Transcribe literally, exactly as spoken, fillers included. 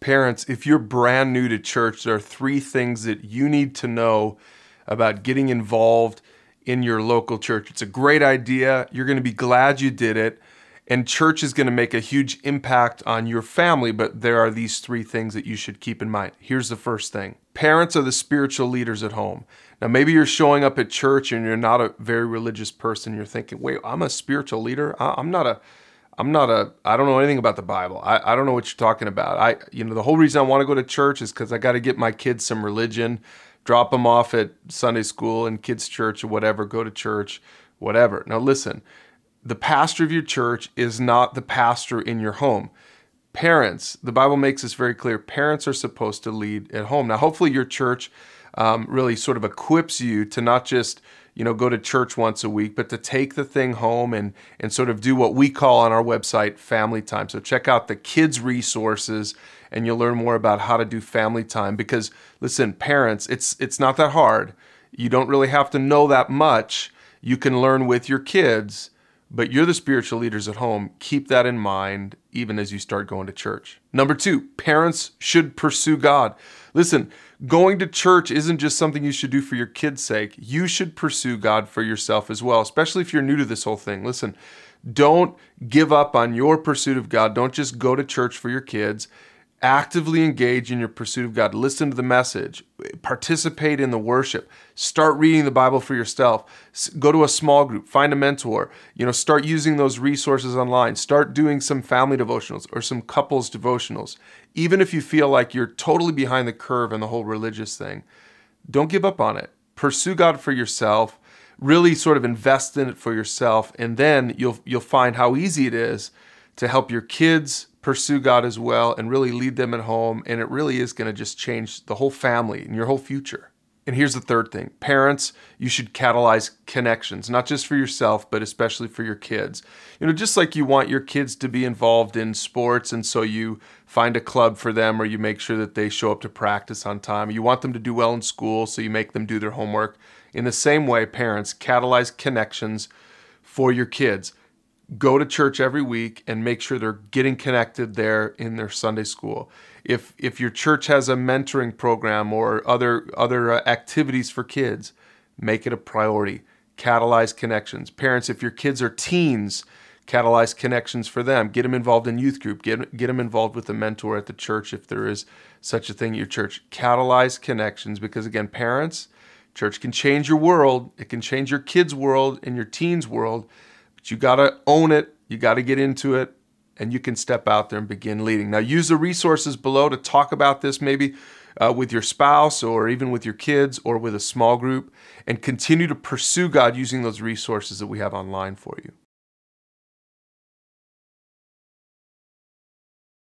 Parents, if you're brand new to church, there are three things that you need to know about getting involved in your local church. It's a great idea. You're going to be glad you did it. And church is going to make a huge impact on your family, but there are these three things that you should keep in mind. Here's the first thing. Parents are the spiritual leaders at home. Now, maybe you're showing up at church and you're not a very religious person. You're thinking, wait, I'm a spiritual leader? I'm not a, I'm not a, I don't know anything about the Bible. I, I don't know what you're talking about. I, you know, the whole reason I want to go to church is because I got to get my kids some religion, drop them off at Sunday school and kids' church or whatever, go to church, whatever. Now, listen. The pastor of your church is not the pastor in your home. Parents, the Bible makes this very clear, parents are supposed to lead at home. Now, hopefully your church um, really sort of equips you to not just, you know, go to church once a week, but to take the thing home and, and sort of do what we call on our website, family time. So check out the kids' resources and you'll learn more about how to do family time because, listen, parents, it's, it's not that hard. You don't really have to know that much. You can learn with your kids. But you're the spiritual leaders at home. Keep that in mind, even as you start going to church. Number two, parents should pursue God. Listen, going to church isn't just something you should do for your kids' sake. You should pursue God for yourself as well, especially if you're new to this whole thing. Listen, don't give up on your pursuit of God. Don't just go to church for your kids. Actively engage in your pursuit of God. Listen to the message. Participate in the worship. Start reading the Bible for yourself. Go to a small group. Find a mentor. You know, start using those resources online. Start doing some family devotionals or some couples devotionals. Even if you feel like you're totally behind the curve in the whole religious thing, don't give up on it. Pursue God for yourself. Really sort of invest in it for yourself, and then you'll you'll find how easy it is to help your kids pursue God as well and really lead them at home. And it really is going to just change the whole family and your whole future. And here's the third thing. Parents, you should catalyze connections, not just for yourself, but especially for your kids. You know, just like you want your kids to be involved in sports, and so you find a club for them or you make sure that they show up to practice on time. You want them to do well in school, so you make them do their homework. In the same way, parents, catalyze connections for your kids. Go to church every week and make sure they're getting connected there in their Sunday school. If if your church has a mentoring program or other, other activities for kids, make it a priority. Catalyze connections. Parents, if your kids are teens, catalyze connections for them. Get them involved in youth group. Get, get them involved with a mentor at the church if there is such a thing at your church. Catalyze connections because, again, parents, church can change your world. It can change your kids' world and your teens' world. But you got to own it, you got to get into it, and you can step out there and begin leading. Now, use the resources below to talk about this maybe uh, with your spouse or even with your kids or with a small group, and continue to pursue God using those resources that we have online for you.